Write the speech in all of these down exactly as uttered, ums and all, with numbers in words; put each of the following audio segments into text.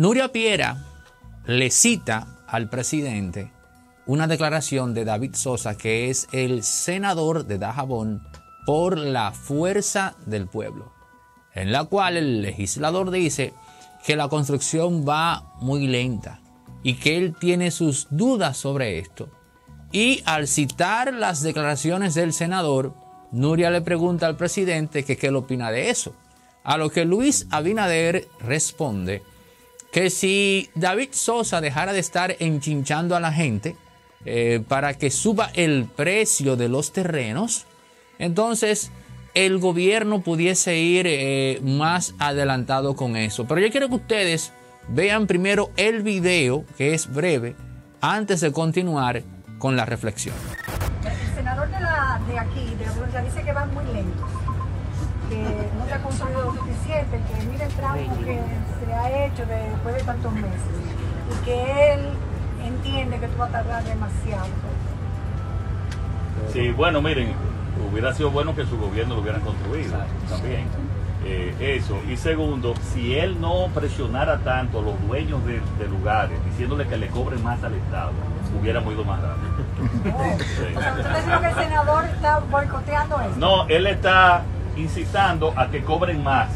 Nuria Piera le cita al presidente una declaración de David Sosa, que es el senador de Dajabón por la Fuerza del Pueblo, en la cual el legislador dice que la construcción va muy lenta y que él tiene sus dudas sobre esto. Y al citar las declaraciones del senador, Nuria le pregunta al presidente que qué le opina de eso, a lo que Luis Abinader responde que si David Sosa dejara de estar enchinchando a la gente eh, para que suba el precio de los terrenos, entonces el gobierno pudiese ir eh, más adelantado con eso. Pero yo quiero que ustedes vean primero el video, que es breve, antes de continuar con la reflexión. El senador de, la, de aquí, de Abuela, dice que van muy lentos, que no se ha construido lo suficiente, que mira el trabajo que se ha hecho de, después de tantos meses, y que él entiende que tú vas a tardar demasiado. Sí, bueno, miren, hubiera sido bueno que su gobierno lo hubieran construido también, eh, eso. Y segundo, si él no presionara tanto a los dueños de, de lugares, diciéndole que le cobren más al Estado, hubiéramos ido más rápido. Oh. Sí. O sea, ¿usted dice que el senador está boicoteando eso? No, él está incitando a que cobren más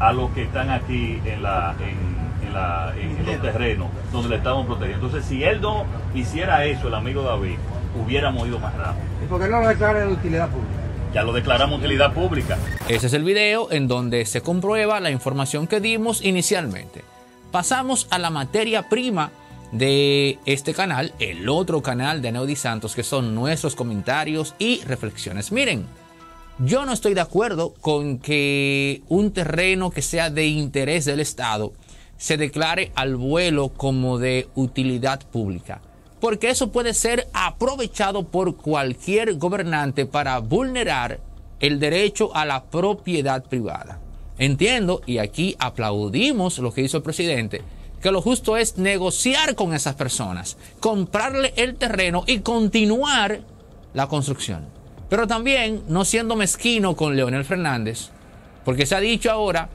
a los que están aquí en, la, en, en, la, en los terrenos donde le estamos protegiendo. Entonces, si él no hiciera eso, el amigo David, hubiéramos ido más rápido. ¿Y por qué no lo declara de utilidad pública? Ya lo declaramos utilidad pública. Ese es el video en donde se comprueba la información que dimos inicialmente. Pasamos a la materia prima de este canal, el otro canal de Aneudys Santos, que son nuestros comentarios y reflexiones. Miren, yo no estoy de acuerdo con que un terreno que sea de interés del Estado se declare al vuelo como de utilidad pública, porque eso puede ser aprovechado por cualquier gobernante para vulnerar el derecho a la propiedad privada. Entiendo, y aquí aplaudimos lo que hizo el presidente, que lo justo es negociar con esas personas, comprarle el terreno y continuar la construcción. Pero también no siendo mezquino con Leonel Fernández, porque se ha dicho ahora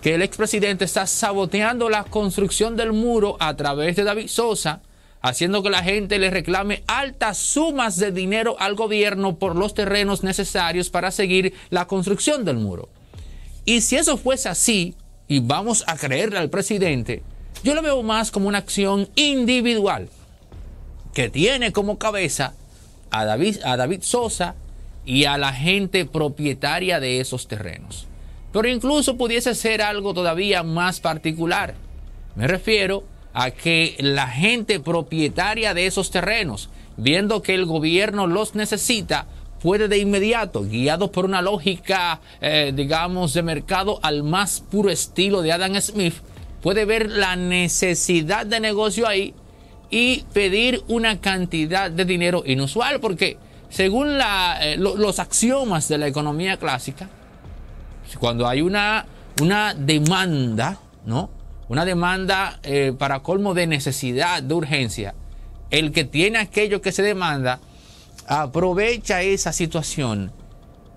que el expresidente está saboteando la construcción del muro a través de David Sosa, haciendo que la gente le reclame altas sumas de dinero al gobierno por los terrenos necesarios para seguir la construcción del muro. Y si eso fuese así, y vamos a creerle al presidente, yo lo veo más como una acción individual que tiene como cabeza a David, a David Sosa y a la gente propietaria de esos terrenos. Pero incluso pudiese ser algo todavía más particular. Me refiero a que la gente propietaria de esos terrenos, viendo que el gobierno los necesita, puede de inmediato, guiado por una lógica, eh, digamos, de mercado al más puro estilo de Adam Smith, puede ver la necesidad de negocio ahí y pedir una cantidad de dinero inusual, porque según la, eh, lo, los axiomas de la economía clásica, cuando hay una, una demanda, ¿no? Una demanda eh, para colmo de necesidad, de urgencia, el que tiene aquello que se demanda aprovecha esa situación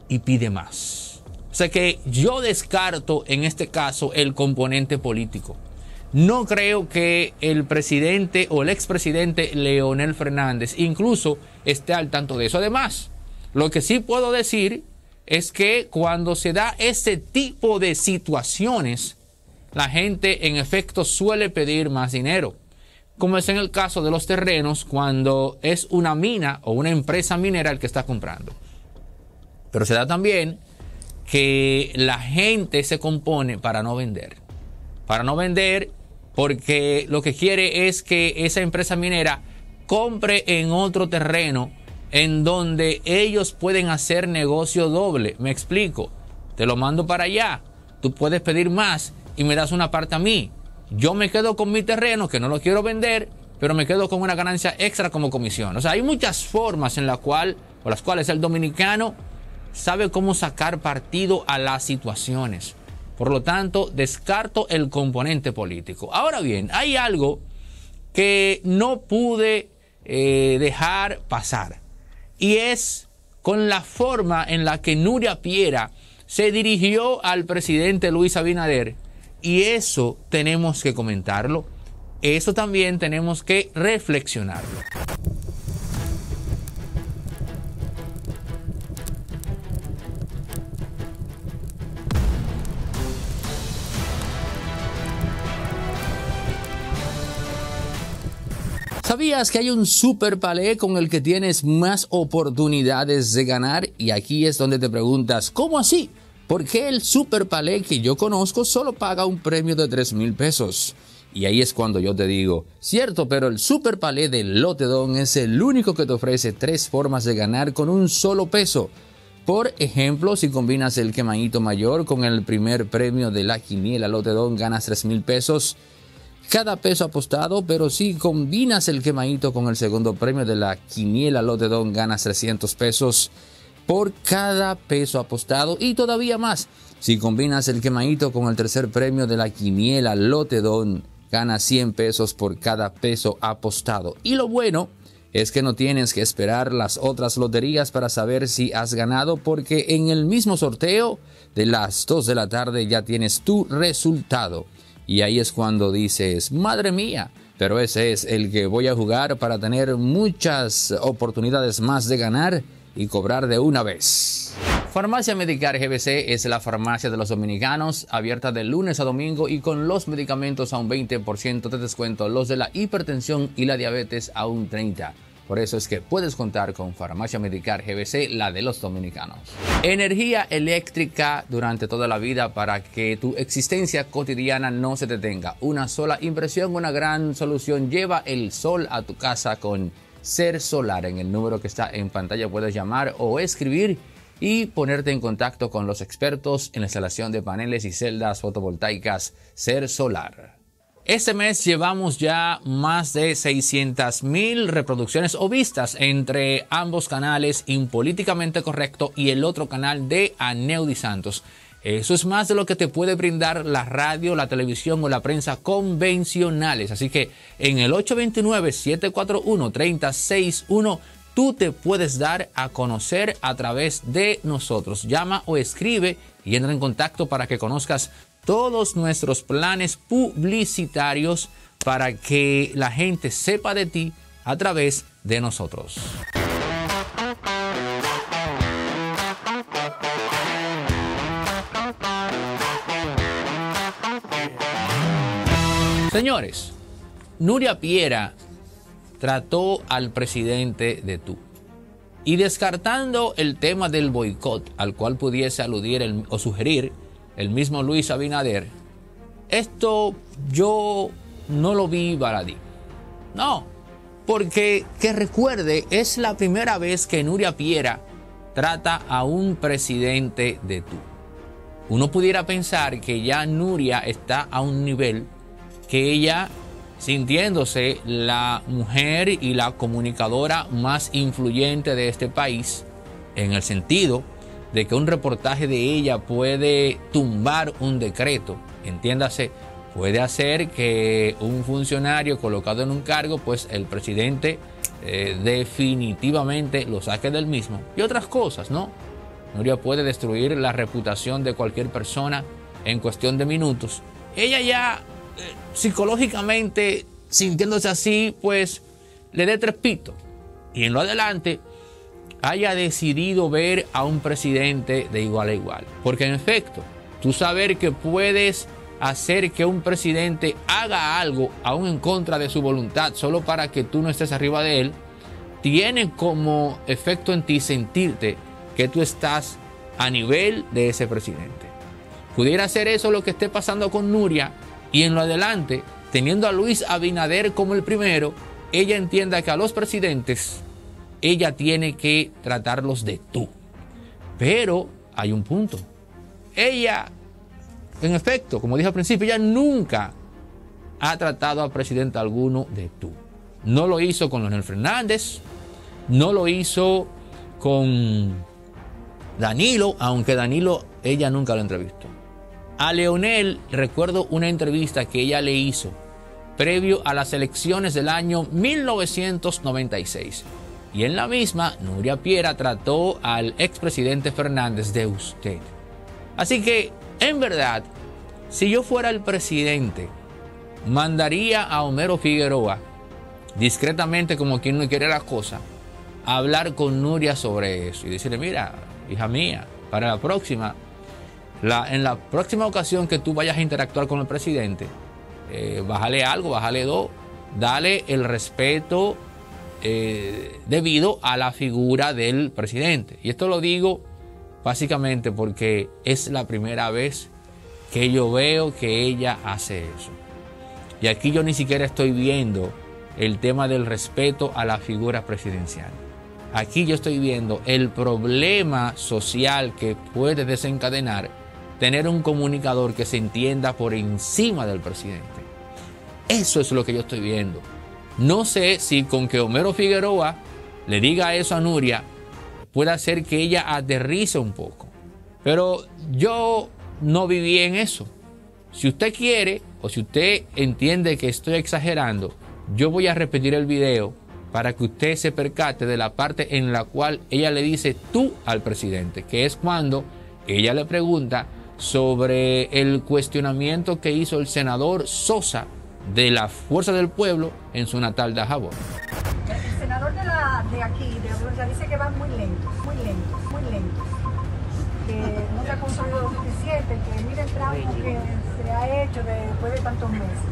y pide más. O sea que yo descarto en este caso el componente político. No creo que el presidente o el expresidente Leonel Fernández incluso esté al tanto de eso. Además, lo que sí puedo decir es que cuando se da ese tipo de situaciones, la gente en efecto suele pedir más dinero, como es en el caso de los terrenos cuando es una mina o una empresa minera el que está comprando. Pero se da también que la gente se compone para no vender. Para no vender porque lo que quiere es que esa empresa minera compre en otro terreno en donde ellos pueden hacer negocio doble. Me explico, te lo mando para allá, tú puedes pedir más y me das una parte a mí. Yo me quedo con mi terreno, que no lo quiero vender, pero me quedo con una ganancia extra como comisión. O sea, hay muchas formas en la cual, o las cuales el dominicano sabe cómo sacar partido a las situaciones. Por lo tanto, descarto el componente político. Ahora bien, hay algo que no pude eh, dejar pasar, y es con la forma en la que Nuria Piera se dirigió al presidente Luis Abinader Y eso tenemos que comentarlo. Eso también tenemos que reflexionarlo. ¿Sabías que hay un super palé con el que tienes más oportunidades de ganar? Y aquí es donde te preguntas, ¿cómo así? ¿Por qué el super palé que yo conozco solo paga un premio de tres mil pesos? Y ahí es cuando yo te digo, cierto, pero el super palé de Lotedon es el único que te ofrece tres formas de ganar con un solo peso. Por ejemplo, si combinas el quemadito mayor con el primer premio de la quiniela Lotedon, ganas tres mil pesos. Cada peso apostado, pero si combinas el quemadito con el segundo premio de la quiniela Lotedon, ganas trescientos pesos por cada peso apostado. Y todavía más, si combinas el quemadito con el tercer premio de la quiniela Lotedon, ganas cien pesos por cada peso apostado. Y lo bueno es que no tienes que esperar las otras loterías para saber si has ganado, porque en el mismo sorteo de las dos de la tarde ya tienes tu resultado. Y ahí es cuando dices, madre mía, pero ese es el que voy a jugar para tener muchas oportunidades más de ganar y cobrar de una vez. Farmacia Medicar G B C es la farmacia de los dominicanos, abierta de lunes a domingo y con los medicamentos a un veinte por ciento de descuento, los de la hipertensión y la diabetes a un treinta por ciento. Por eso es que puedes contar con Farmacia Medicar G B C, la de los dominicanos. Energía eléctrica durante toda la vida para que tu existencia cotidiana no se detenga. Una sola inversión, una gran solución. Lleva el sol a tu casa con SER SOLAR. En el número que está en pantalla puedes llamar o escribir y ponerte en contacto con los expertos en la instalación de paneles y celdas fotovoltaicas SER SOLAR. Este mes llevamos ya más de seiscientas mil reproducciones o vistas entre ambos canales, Impolíticamente Correcto y el otro canal de Aneudys Santos. Eso es más de lo que te puede brindar la radio, la televisión o la prensa convencionales. Así que en el ocho dos nueve, siete cuatro uno, tres cero seis uno tú te puedes dar a conocer a través de nosotros. Llama o escribe y entra en contacto para que conozcas todos nuestros planes publicitarios para que la gente sepa de ti a través de nosotros. Señores, Nuria Piera trató al presidente de tú. Y descartando el tema del boicot al cual pudiese aludir el, o sugerir el mismo Luis Abinader, esto yo no lo vi baladí. No, porque que recuerde, es la primera vez que Nuria Piera trata a un presidente de tú. Uno pudiera pensar que ya Nuria está a un nivel que ella, sintiéndose la mujer y la comunicadora más influyente de este país, en el sentido de que un reportaje de ella puede tumbar un decreto, entiéndase, puede hacer que un funcionario colocado en un cargo, pues el presidente eh, definitivamente lo saque del mismo. Y otras cosas, ¿no? Nuria puede destruir la reputación de cualquier persona en cuestión de minutos. Ella ya eh, psicológicamente, sintiéndose así, pues le dé tres pitos. Y en lo adelante haya decidido ver a un presidente de igual a igual. Porque en efecto, tú saber que puedes hacer que un presidente haga algo aún en contra de su voluntad, solo para que tú no estés arriba de él, tiene como efecto en ti sentirte que tú estás a nivel de ese presidente. Pudiera ser eso lo que esté pasando con Nuria, y en lo adelante, teniendo a Luis Abinader como el primero, ella entienda que a los presidentes ella tiene que tratarlos de tú. Pero hay un punto. Ella, en efecto, como dije al principio, ella nunca ha tratado a presidente alguno de tú. No lo hizo con Leonel Fernández, no lo hizo con Danilo, aunque Danilo ella nunca lo entrevistó. A Leonel recuerdo una entrevista que ella le hizo previo a las elecciones del año mil novecientos noventa y seis. Y en la misma, Nuria Piera trató al expresidente Fernández de usted. Así que, en verdad, Si yo fuera el presidente, mandaría a Homero Figueroa, discretamente, como quien no quiere las cosas, a hablar con Nuria sobre eso y decirle: mira, hija mía, para la próxima, la, en la próxima ocasión que tú vayas a interactuar con el presidente, eh, bájale algo, bájale dos, dale el respeto eh, debido a la figura del presidente. Y esto lo digo básicamente porque es la primera vez que yo veo que ella hace eso. Y aquí yo ni siquiera estoy viendo el tema del respeto a la figura presidencial. Aquí yo estoy viendo el problema social que puede desencadenar tener un comunicador que se entienda por encima del presidente. Eso es lo que yo estoy viendo. No sé si con que Homero Figueroa le diga eso a Nuria puede hacer que ella aterrice un poco. Pero yo no viví en eso. Si usted quiere o si usted entiende que estoy exagerando, yo voy a repetir el video para que usted se percate de la parte en la cual ella le dice tú al presidente, que es cuando ella le pregunta sobre el cuestionamiento que hizo el senador Sosa de la Fuerza del Pueblo en su natal Dajabón. El senador de, la, de aquí, de Abuela, dice que van muy lentos, muy lentos, muy lentos, que no se ha construido lo suficiente, que mira el trabajo que se ha hecho después de tantos meses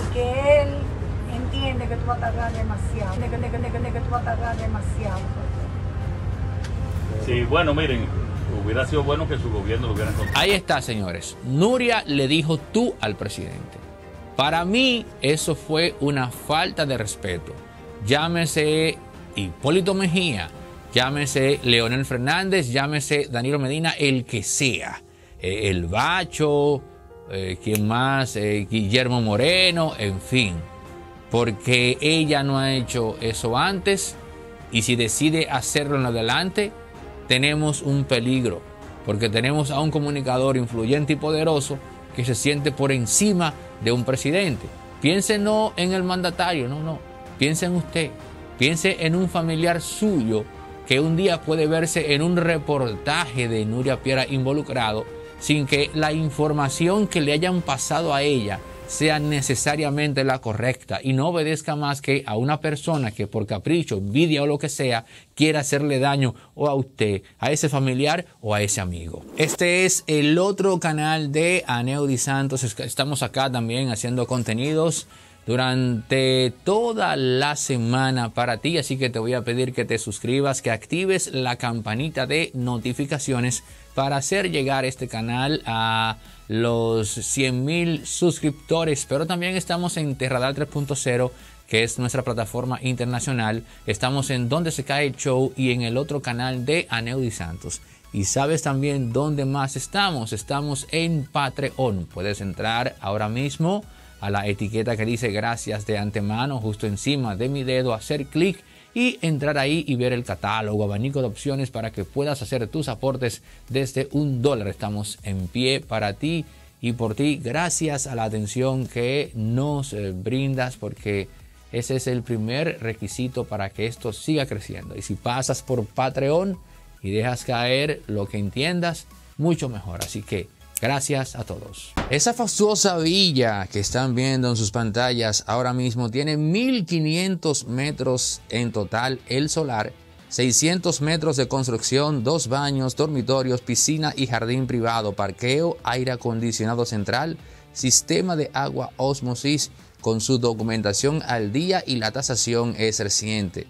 y que él entiende que tú vas a tardar demasiado, que, que, que, que, que tú vas a tardar demasiado. Sí, bueno, miren, hubiera sido bueno que su gobierno lo hubiera encontrado. Ahí está, señores. Nuria le dijo tú al presidente. Para mí, eso fue una falta de respeto. Llámese Hipólito Mejía, llámese Leonel Fernández, llámese Danilo Medina, el que sea. Eh, el Bacho, eh, ¿quién más? Eh, Guillermo Moreno, en fin. Porque ella no ha hecho eso antes y si decide hacerlo en adelante, tenemos un peligro. Porque tenemos a un comunicador influyente y poderoso que se siente por encima de un presidente. Piense no en el mandatario, no, no. Piense en usted. Piense en un familiar suyo que un día puede verse en un reportaje de Nuria Piera involucrado sin que la información que le hayan pasado a ella sea necesariamente la correcta y no obedezca más que a una persona que por capricho, envidia o lo que sea quiera hacerle daño o a usted, a ese familiar o a ese amigo. Este es el otro canal de Aneudys Santos. Estamos acá también haciendo contenidos durante toda la semana para ti, así que te voy a pedir que te suscribas, que actives la campanita de notificaciones para hacer llegar este canal a los cien mil suscriptores. Pero también estamos en Terradal tres punto cero, que es nuestra plataforma internacional. Estamos en Donde Se Cae el Show y en el otro canal de Aneudys Santos. Y sabes también dónde más estamos. Estamos en Patreon. Puedes entrar ahora mismo a la etiqueta que dice gracias de antemano, justo encima de mi dedo, hacer clic y entrar ahí y ver el catálogo, abanico de opciones para que puedas hacer tus aportes desde un dólar. Estamos en pie para ti y por ti, gracias a la atención que nos brindas, porque ese es el primer requisito para que esto siga creciendo. Y si pasas por Patreon y dejas caer lo que entiendas, mucho mejor. Así que gracias a todos. Esa fastuosa villa que están viendo en sus pantallas ahora mismo tiene mil quinientos metros en total el solar, seiscientos metros de construcción, dos baños, dormitorios, piscina y jardín privado, parqueo, aire acondicionado central, sistema de agua osmosis con su documentación al día y la tasación es reciente.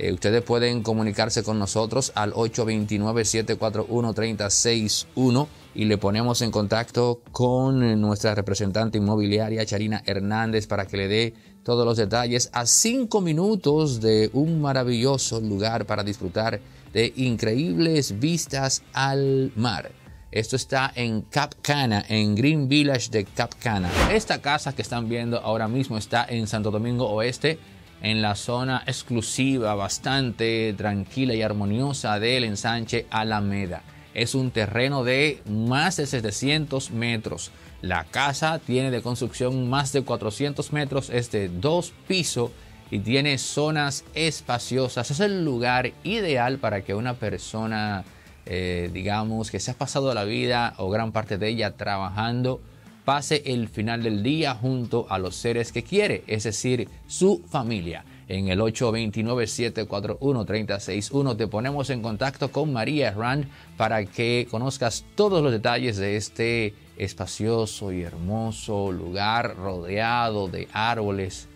Eh, ustedes pueden comunicarse con nosotros al ocho dos nueve, siete cuatro uno, tres cero seis uno y le ponemos en contacto con nuestra representante inmobiliaria Charina Hernández para que le dé todos los detalles a cinco minutos de un maravilloso lugar para disfrutar de increíbles vistas al mar. Esto está en Cap Cana, en Green Village de Cap Cana. Esta casa que están viendo ahora mismo está en Santo Domingo Oeste, en la zona exclusiva, bastante tranquila y armoniosa del ensanche Alameda. Es un terreno de más de setecientos metros. La casa tiene de construcción más de cuatrocientos metros, es de dos pisos y tiene zonas espaciosas. Es el lugar ideal para que una persona, eh, digamos, que se ha pasado la vida o gran parte de ella trabajando, pase el final del día junto a los seres que quiere, es decir, su familia. En el ocho dos nueve, siete cuatro uno, tres seis uno te ponemos en contacto con María Herrán para que conozcas todos los detalles de este espacioso y hermoso lugar rodeado de árboles,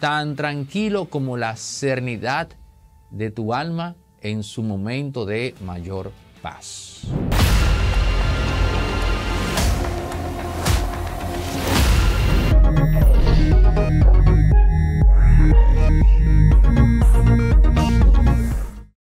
tan tranquilo como la serenidad de tu alma en su momento de mayor paz.